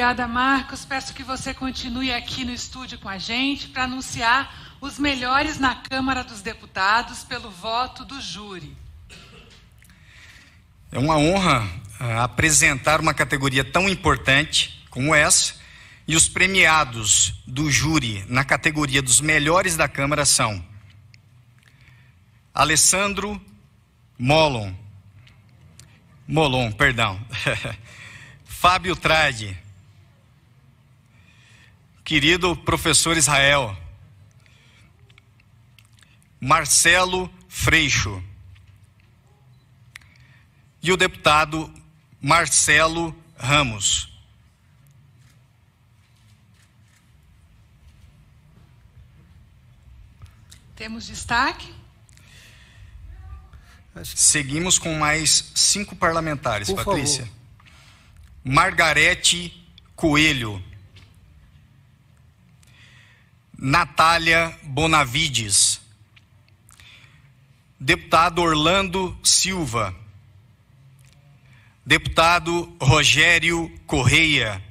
Obrigada, Marcos. Peço que você continue aqui no estúdio com a gente para anunciar os melhores na Câmara dos Deputados pelo voto do júri. É uma honra apresentar uma categoria tão importante como essa, e os premiados do júri na categoria dos melhores da Câmara são Alessandro Molon, Fábio Traide, querido professor Israel, Marcelo Freixo e o deputado Marcelo Ramos. Temos destaque? Seguimos com mais 5 parlamentares, por Patrícia. Favor. Margarete Coelho, Natália Bonavides, deputado Orlando Silva, deputado Rogério Correia,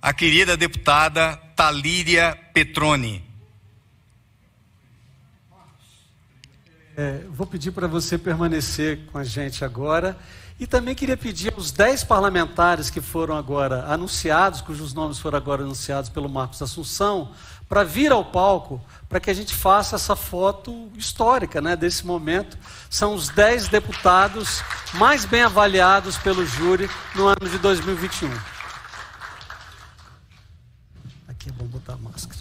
a querida deputada Talíria Petroni. Vou pedir para você permanecer com a gente agora, e também queria pedir aos 10 parlamentares que foram agora anunciados, cujos nomes foram agora anunciados pelo Marcos Assunção, para vir ao palco, para que a gente faça essa foto histórica, né, desse momento. São os 10 deputados mais bem avaliados pelo júri no ano de 2021. Aqui é bom botar a máscara.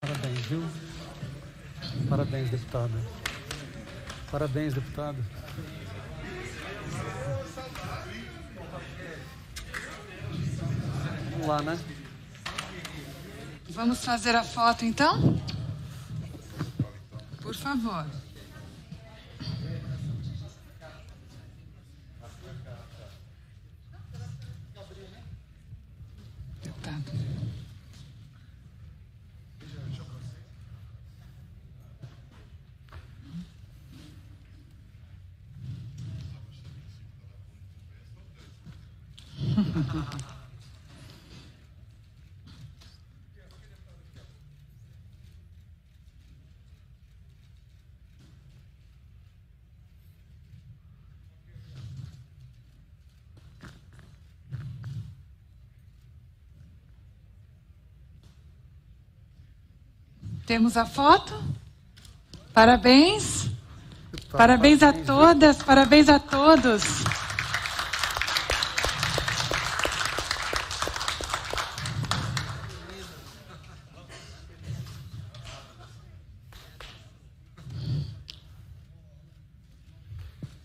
Parabéns, viu? Parabéns, deputada. Parabéns, deputado. Vamos lá, né? Vamos fazer a foto, então? Por favor. Deputado. Temos a foto. Parabéns. Parabéns a todas, parabéns a todos.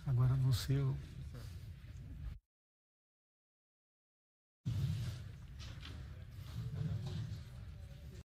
Agora não sei.